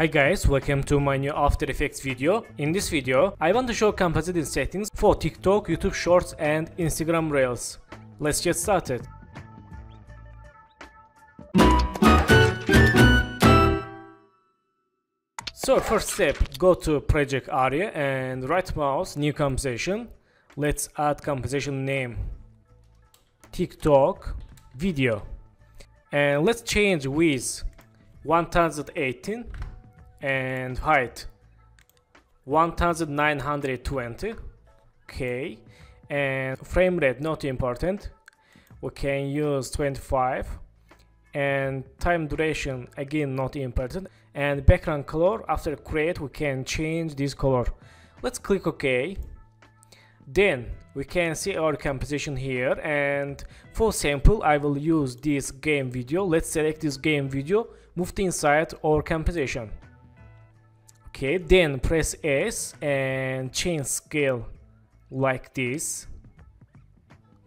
Hi guys, welcome to my new After Effects video. In this video, I want to show compositing settings for TikTok, YouTube Shorts and Instagram Reels. Let's get started. So first step, go to project area and right mouse, new composition. Let's add composition name TikTok video. And let's change width 1018 and height 1920. Okay, and frame rate not important, we can use 25, and time duration again not important, and background color, after create we can change this color. Let's click OK. Then we can see our composition here, and for sample I will use this game video. Let's select this game video, move it inside our composition. Okay, then press S and change scale like this.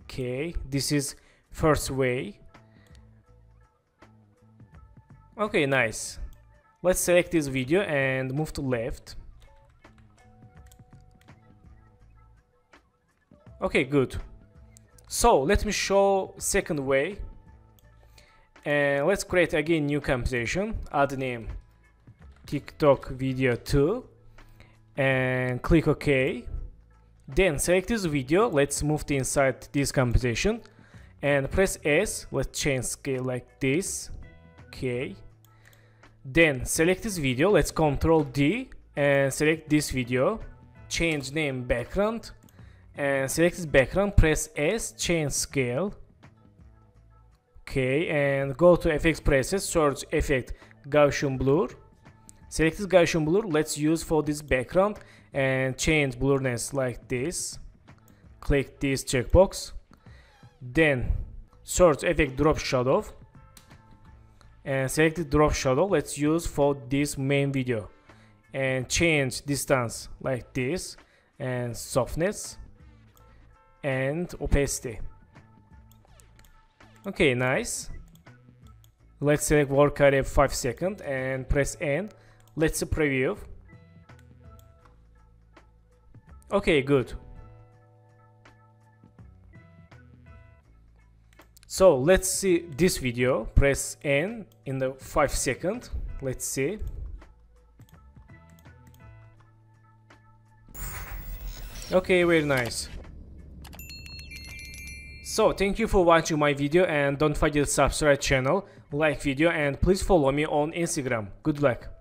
Okay, this is first way. Okay, nice. Let's select this video and move to left. Okay, good. So let me show second way, and let's create again new composition, add name TikTok video 2 and click OK. Then select this video, let's move it inside this composition and press S, let's change scale like this. Okay, then select this video, let's Ctrl D and select this video, change name background and select this background, press S, change scale. Okay, and go to effects presets, search effect Gaussian Blur, select this Gaussian Blur, let's use for this background and change blurriness like this, click this checkbox, then search effect drop shadow and select the drop shadow, let's use for this main video and change distance like this and softness and opacity. Okay, nice. Let's select work area 5 seconds and press N. Let's preview. Okay, good. So let's see this video, press N in the 5 seconds. Let's see. Okay, very nice. So thank you for watching my video and don't forget to subscribe channel, like video and please follow me on Instagram. Good luck.